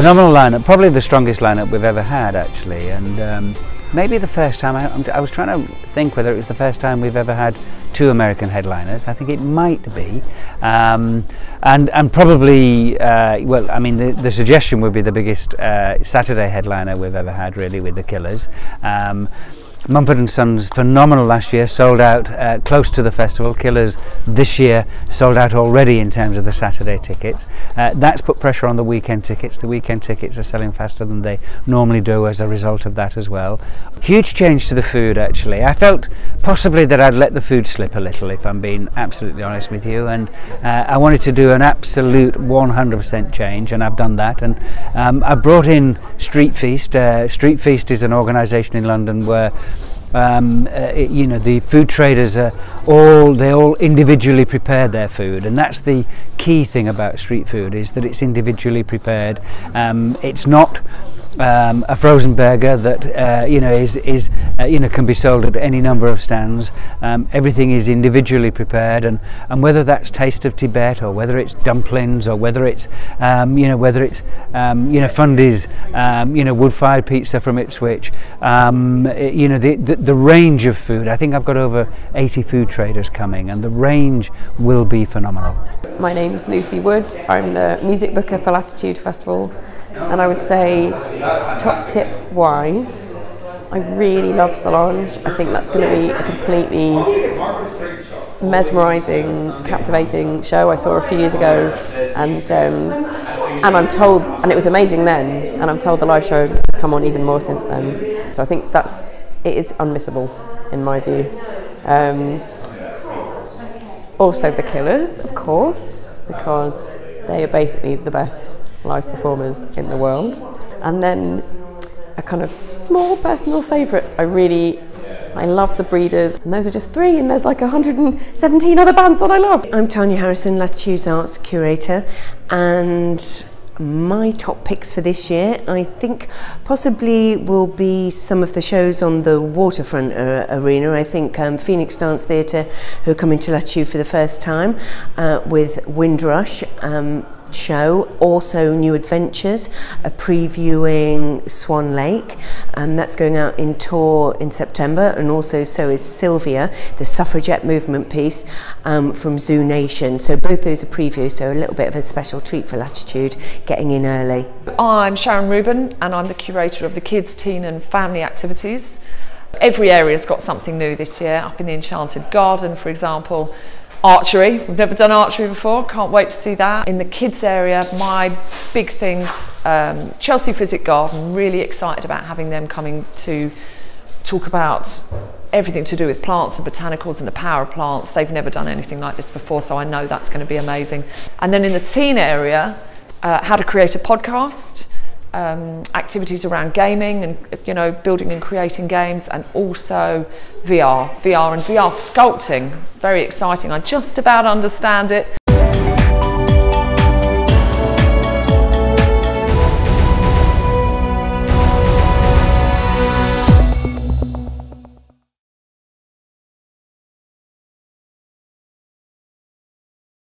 Phenomenal lineup, probably the strongest lineup we've ever had, actually, and maybe the first time. I was trying to think whether it was the first time we've ever had two American headliners. I think it might be, and probably well, I mean, the suggestion would be the biggest Saturday headliner we've ever had, really, with the Killers. Mumford & Sons, phenomenal last year, sold out close to the festival. Killers this year sold out already in terms of the Saturday tickets. That's put pressure on the weekend tickets. The weekend tickets are selling faster than they normally do as a result of that as well. Huge change to the food, actually. I felt possibly that I'd let the food slip a little, if I'm being absolutely honest with you, and I wanted to do an absolute 100% change, and I've done that. And I brought in Street Feast. Street Feast is an organisation in London where you know, the food traders are all individually prepare their food, and that's the key thing about street food, is that it's individually prepared. It's not a frozen burger that you know is you know, can be sold at any number of stands. Everything is individually prepared, and whether that's Taste of Tibet, or whether it's dumplings, or whether it's you know, you know, fundies, you know, wood-fired pizza from Ipswich, you know, the range of food. I think I've got over 80 food traders coming, and the range will be phenomenal. My name's Lucy Wood. I'm the music booker for Latitude Festival. And I would say, top tip wise, I really love Solange. I think that's going to be a completely mesmerising, captivating show. I saw her a few years ago, and I'm told, and it was amazing then, and I'm told the live show has come on even more since then. So I think that's, it is unmissable in my view. Also the Killers, of course, because they are basically the best live performers in the world. And then a kind of small personal favourite, I love the Breeders, and those are just three, and there's like 117 other bands that I love. I'm Tanya Harrison, Latitude's Arts Curator, and my top picks for this year, I think, possibly will be some of the shows on the waterfront arena. I think Phoenix Dance Theatre, who are coming to Latitude for the first time, with Windrush, show, also New Adventures are previewing Swan Lake, and that's going out in tour in September, and also so is Sylvia, the suffragette movement piece from Zoo Nation. So both those are previews, so a little bit of a special treat for Latitude, getting in early. I'm Sharon Rubin, and I'm the curator of the kids, teen and family activities. Every area's got something new this year. Up in the Enchanted Garden, for example, archery. We've never done archery before, can't wait to see that. In the kids area, my big things, Chelsea Physic Garden, really excited about having them coming to talk about everything to do with plants and botanicals and the power of plants. They've never done anything like this before, so I know that's going to be amazing. And then in the teen area, how to create a podcast, activities around gaming and, you know, building and creating games, and also VR and VR sculpting. Very exciting. I just about understand it,